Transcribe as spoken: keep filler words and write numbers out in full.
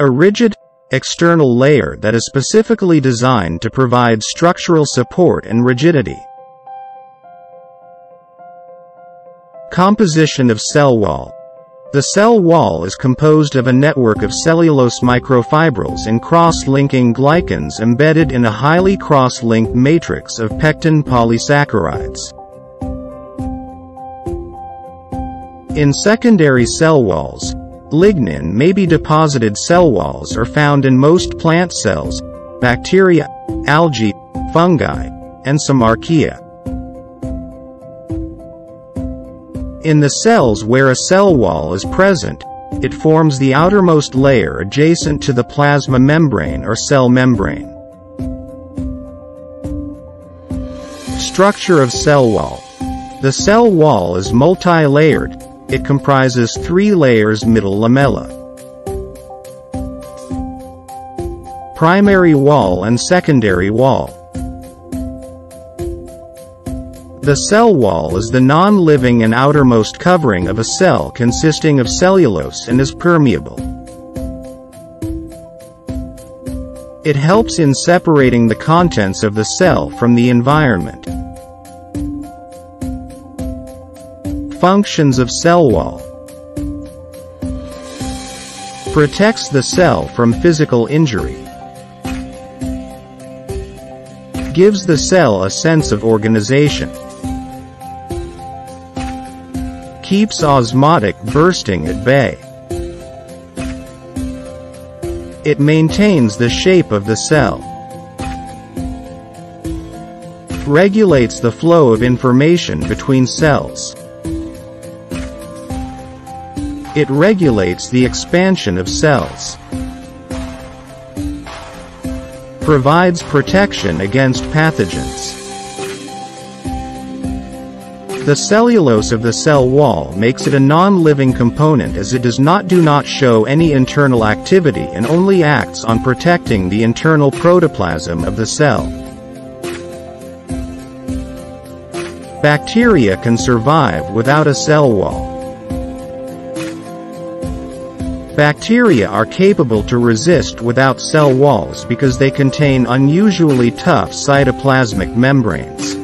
a rigid, external layer that is specifically designed to provide structural support and rigidity. Composition of cell wall. The cell wall is composed of a network of cellulose microfibrils and cross-linking glycans embedded in a highly cross-linked matrix of pectin polysaccharides. In secondary cell walls, lignin may be deposited. Cell walls are found in most plant cells, bacteria, algae, fungi, and some archaea. In the cells where a cell wall is present, it forms the outermost layer adjacent to the plasma membrane or cell membrane. Structure of cell wall. The cell wall is multi-layered. It comprises three layers: middle lamella, primary wall, and secondary wall. The cell wall is the non-living and outermost covering of a cell consisting of cellulose and is permeable. It helps in separating the contents of the cell from the environment. Functions of cell wall. Protects the cell from physical injury. Gives the cell a sense of organization. Keeps osmotic bursting at bay. It maintains the shape of the cell. Regulates the flow of information between cells. It regulates the expansion of cells. Provides protection against pathogens. The cellulose of the cell wall makes it a non-living component, as it does not do not show any internal activity and only acts on protecting the internal protoplasm of the cell. Bacteria can survive without a cell wall. Bacteria are capable to resist without cell walls because they contain unusually tough cytoplasmic membranes.